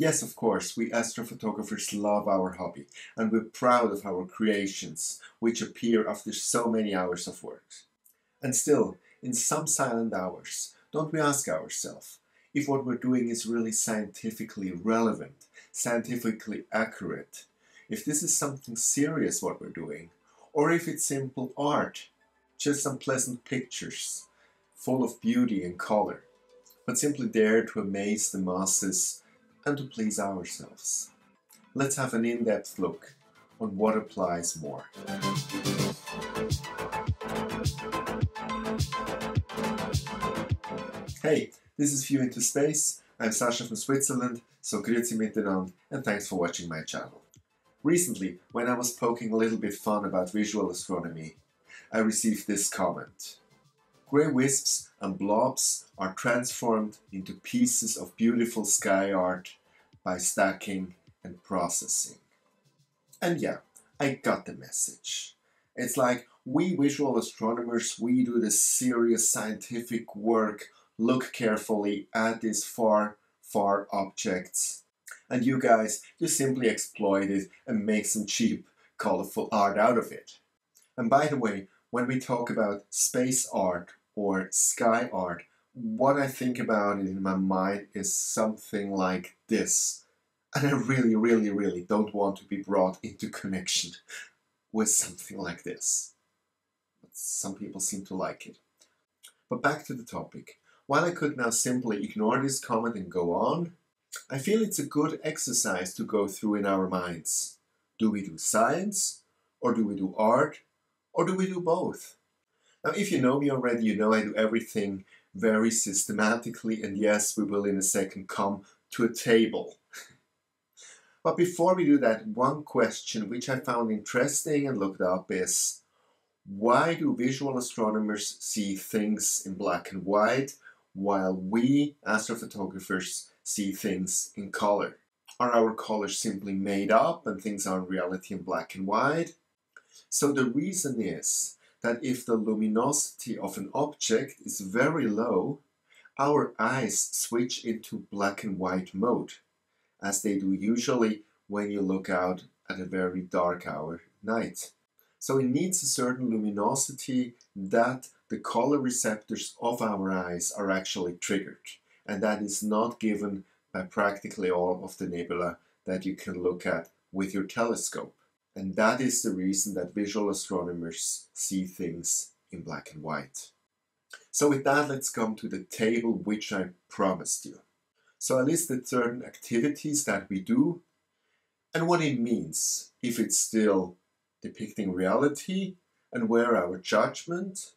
Yes, of course, we astrophotographers love our hobby, and we're proud of our creations, which appear after so many hours of work. And still, in some silent hours, don't we ask ourselves if what we're doing is really scientifically relevant, scientifically accurate, if this is something serious what we're doing, or if it's simple art, just some pleasant pictures, full of beauty and color, but simply there to amaze the masses and to please ourselves. Let's have an in-depth look on what applies more. Hey, this is View Into Space. I'm Sascha from Switzerland, so grüezi mitten an, and thanks for watching my channel. Recently, when I was poking a little bit fun about visual astronomy, I received this comment. Grey wisps and blobs are transformed into pieces of beautiful sky art by stacking and processing. And yeah, I got the message. It's like, we visual astronomers, we do the serious scientific work, look carefully at these far, far objects. And you guys, you simply exploit it and make some cheap, colorful art out of it. And by the way, when we talk about space art or sky art, what I think about it in my mind is something like this. And I really don't want to be brought into connection with something like this. But some people seem to like it. But back to the topic. While I could now simply ignore this comment and go on, I feel it's a good exercise to go through in our minds. Do we do science? Or do we do art? Or do we do both? Now, if you know me already, you know I do everything very systematically, and yes, we will in a second come to a table. But before we do that, one question which I found interesting and looked up is, why do visual astronomers see things in black and white while we astrophotographers see things in color? Are our colors simply made up and things are in reality in black and white? So the reason is that if the luminosity of an object is very low, our eyes switch into black and white mode, as they do usually when you look out at a very dark hour at night. So it needs a certain luminosity that the color receptors of our eyes are actually triggered. And that is not given by practically all of the nebula that you can look at with your telescope. And that is the reason that visual astronomers see things in black and white. So with that, let's come to the table which I promised you. So I listed certain activities that we do and what it means, if it's still depicting reality and where our judgment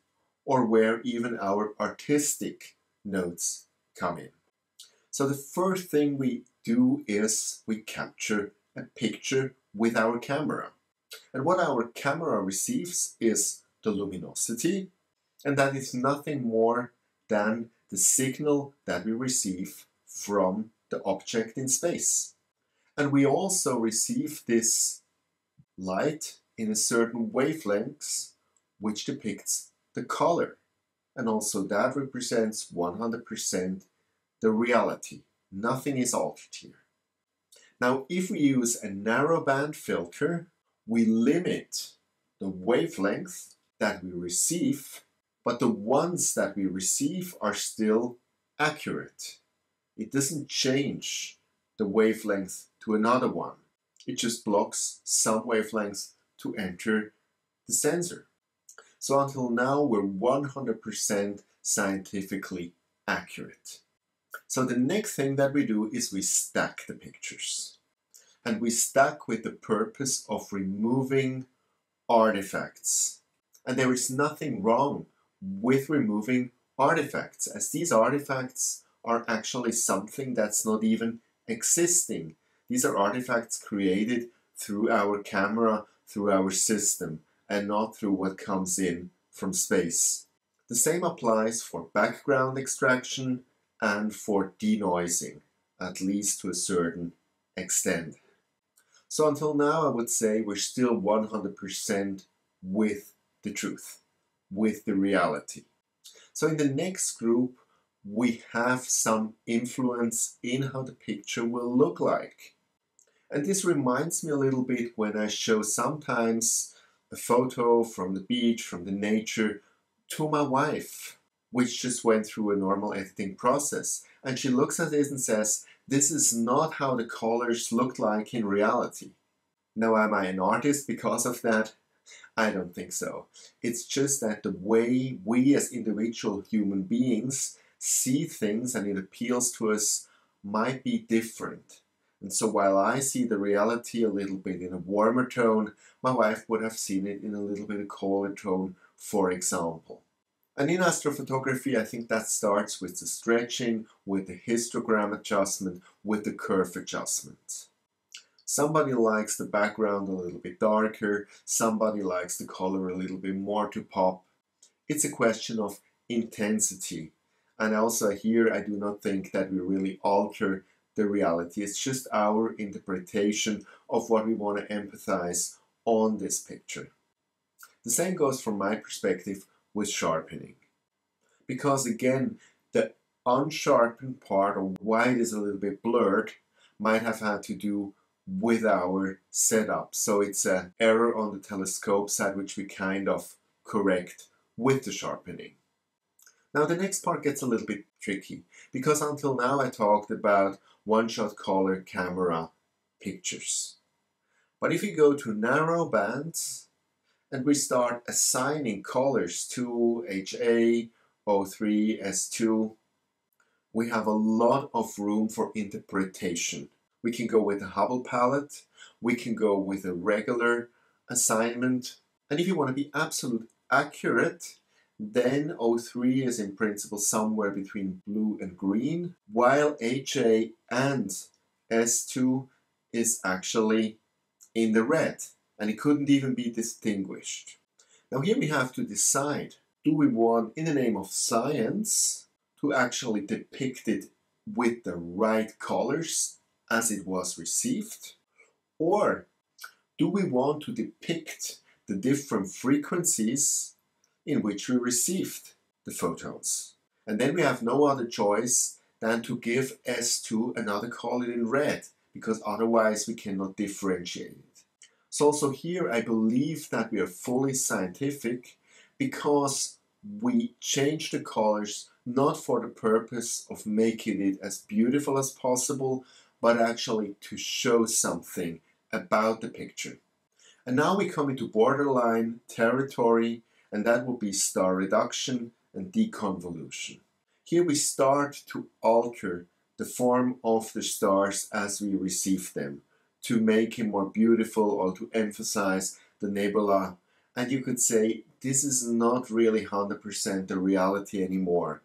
or where even our artistic notes come in. So the first thing we do is we capture a picture with our camera. And what our camera receives is the luminosity, and that is nothing more than the signal that we receive from the object in space. And we also receive this light in a certain wavelength, which depicts the color. And also that represents 100% the reality. Nothing is altered here. Now, if we use a narrowband filter, we limit the wavelength that we receive, but the ones that we receive are still accurate. It doesn't change the wavelength to another one. It just blocks some wavelengths to enter the sensor. So until now, we're 100% scientifically accurate. So the next thing that we do is we stack the pictures. And we stack with the purpose of removing artifacts. And there is nothing wrong with removing artifacts, as these artifacts are actually something that's not even existing. These are artifacts created through our camera, through our system, and not through what comes in from space. The same applies for background extraction and for denoising, at least to a certain extent. So until now, I would say we're still 100% with the truth, with the reality. So in the next group, we have some influence in how the picture will look like. And this reminds me a little bit when I show sometimes a photo from the beach, from the nature, to my wife, which just went through a normal editing process. And she looks at this and says, this is not how the colors looked like in reality. Now, am I an artist because of that? I don't think so. It's just that the way we as individual human beings see things and it appeals to us might be different. And so while I see the reality a little bit in a warmer tone, my wife would have seen it in a little bit of colder tone, for example. And in astrophotography, I think that starts with the stretching, with the histogram adjustment, with the curve adjustment. Somebody likes the background a little bit darker, somebody likes the color a little bit more to pop. It's a question of intensity. And also here, I do not think that we really alter the reality. It's just our interpretation of what we want to emphasize on this picture. The same goes from my perspective with sharpening. Because again, the unsharpened part, or why it is a little bit blurred, might have had to do with our setup. So it's an error on the telescope side, which we kind of correct with the sharpening. Now the next part gets a little bit tricky, because until now I talked about one-shot color camera pictures. But if we go to narrow bands and we start assigning colors to HA, O3, S2, we have a lot of room for interpretation. We can go with the Hubble palette, we can go with a regular assignment, and if you want to be absolutely accurate, then O3 is in principle somewhere between blue and green, while HA and S2 is actually in the red, and it couldn't even be distinguished. Now here we have to decide, do we want, in the name of science, to actually depict it with the right colors as it was received? Or do we want to depict the different frequencies in which we received the photons? And then we have no other choice than to give S2 another color in red, because otherwise we cannot differentiate it. So also here I believe that we are fully scientific, because we change the colors not for the purpose of making it as beautiful as possible, but actually to show something about the picture. And now we come into borderline territory, and that will be star reduction and deconvolution. Here we start to alter the form of the stars as we receive them, to make it more beautiful or to emphasize the nebula. And you could say, this is not really 100% the reality anymore.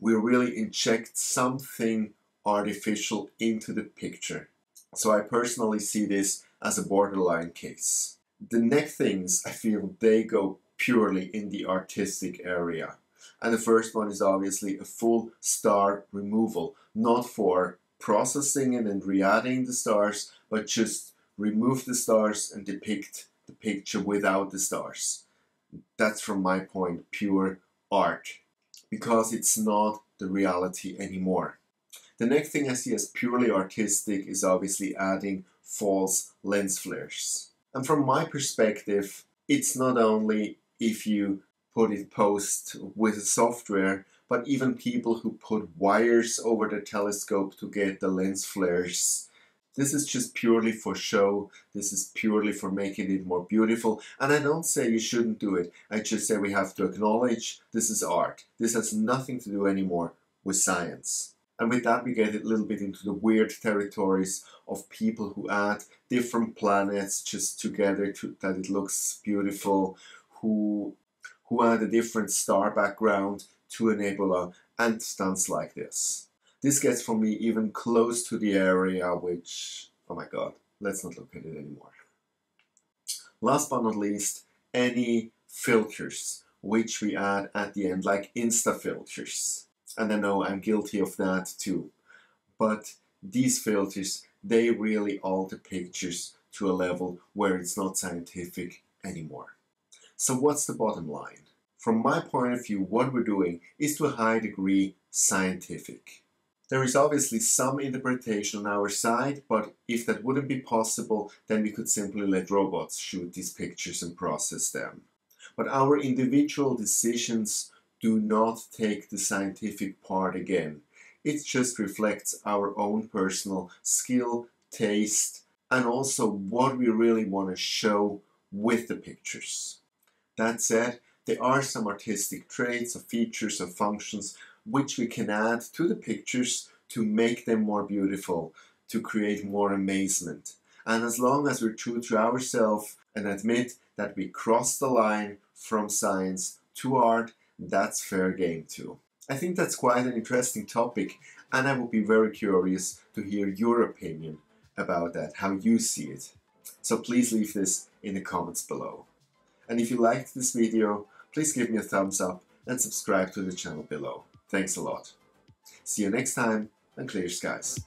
We really inject something artificial into the picture. So I personally see this as a borderline case. The next things, I feel they go purely in the artistic area. And the first one is obviously a full star removal, not for processing and then re-adding the stars, but just remove the stars and depict the picture without the stars. That's from my point pure art, because it's not the reality anymore. The next thing I see as purely artistic is obviously adding false lens flares. And from my perspective, it's not only if you put it post with a software, but even people who put wires over the telescope to get the lens flares. This is just purely for show. This is purely for making it more beautiful. And I don't say you shouldn't do it. I just say we have to acknowledge this is art. This has nothing to do anymore with science. And with that, we get a little bit into the weird territories of people who add different planets just together to, that it looks beautiful, who add a different star background to a nebula, and stunts like this. This gets for me even close to the area which, oh my god, let's not look at it anymore. Last but not least, any filters which we add at the end, like Insta filters. And I know I'm guilty of that too. But these filters, they really alter pictures to a level where it's not scientific anymore. So what's the bottom line? from my point of view, what we're doing is to a high degree scientific. There is obviously some interpretation on our side, but if that wouldn't be possible, then we could simply let robots shoot these pictures and process them. But our individual decisions do not take the scientific part again. It just reflects our own personal skill, taste, and also what we really want to show with the pictures. That said, there are some artistic traits or features or functions which we can add to the pictures to make them more beautiful, to create more amazement. And as long as we're true to ourselves and admit that we cross the line from science to art, that's fair game too. I think that's quite an interesting topic, and I would be very curious to hear your opinion about that, how you see it. So please leave this in the comments below. And if you liked this video, please give me a thumbs up and subscribe to the channel below. Thanks a lot. See you next time, and clear skies.